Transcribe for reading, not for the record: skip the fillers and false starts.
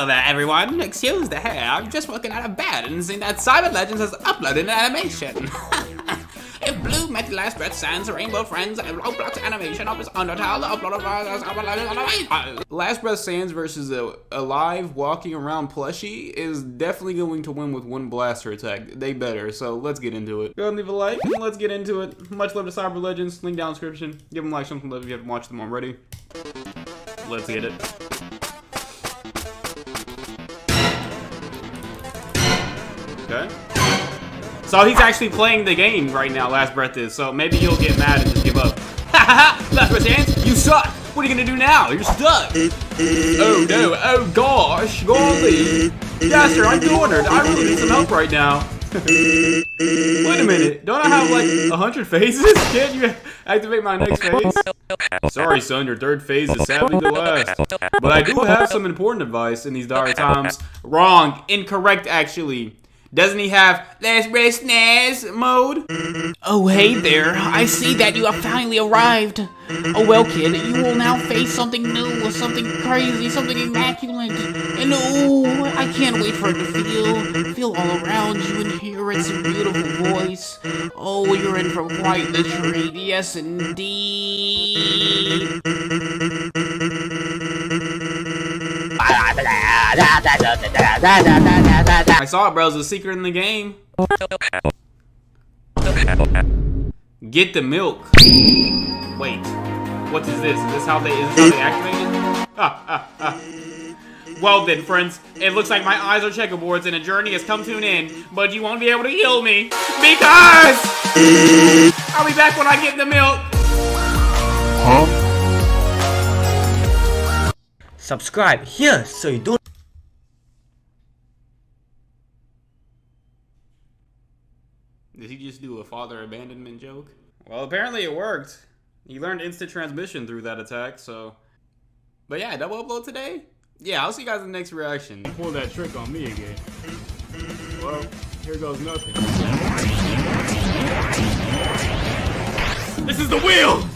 Hello there everyone, excuse the hair, I'm just woken out of bed and seeing that Cyber Legends has uploaded an animation. If Blue met Last Breath Sans, Rainbow Friends, and Roblox animation of his Undertale, uploaded by Last Breath Sans versus a live walking around plushie is definitely going to win with one blaster attack. They better, so let's get into it. Go ahead and leave a like, and let's get into it. Much love to Cyber Legends, link down in the description. Give them a like, something love if you haven't watched them already. Let's get it. Okay. So he's actually playing the game right now, Last Breath is, so maybe you'll get mad and just give up. Ha ha ha! Last Breath Sans, you suck! What are you gonna do now? You're stuck! Oh no, oh gosh, golly! Daster, I'm cornered, I really need some help right now. Wait a minute, don't I have like 100 phases? Can't you activate my next phase? Sorry son, your third phase is sadly the last. But I do have some important advice in these dire times. Wrong, incorrect actually. Doesn't he have Last Breath Sans mode? Oh, hey there. I see that you have finally arrived. Oh, well, kid, you will now face something new, something crazy, something immaculate. And oh, I can't wait for it to feel all around you and hear its beautiful voice. Oh, you're in for quite the treat. Yes, indeed. I saw it, bro. It's a secret in the game. Get the milk. Wait, what is this? Is this how they activate it? Well then, friends, it looks like my eyes are checkerboards and a journey has come to an end. But you won't be able to heal me because I'll be back when I get the milk. Huh? Subscribe here so you don't. Did he just do a father abandonment joke? Well, apparently it worked. He learned instant transmission through that attack, so... But yeah, double upload today? Yeah, I'll see you guys in the next reaction. Pull that trick on me again. Well, here goes nothing. This is the wheel!